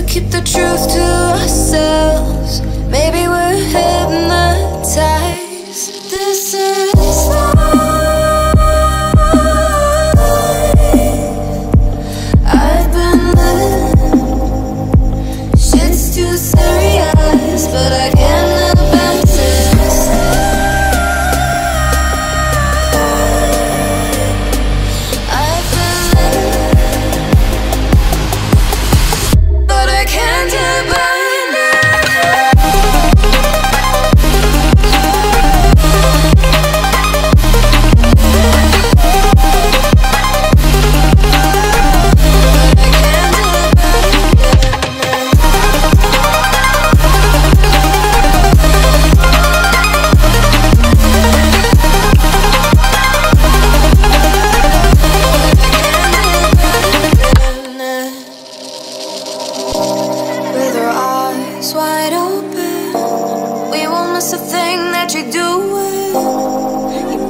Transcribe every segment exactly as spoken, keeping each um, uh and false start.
we keep the truth to ourselves, maybe we're hypnotized. This is love. But I can't look back to the side. I feel it, but I can't get back.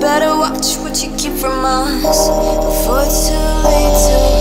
Better watch what you keep from us before it's too late to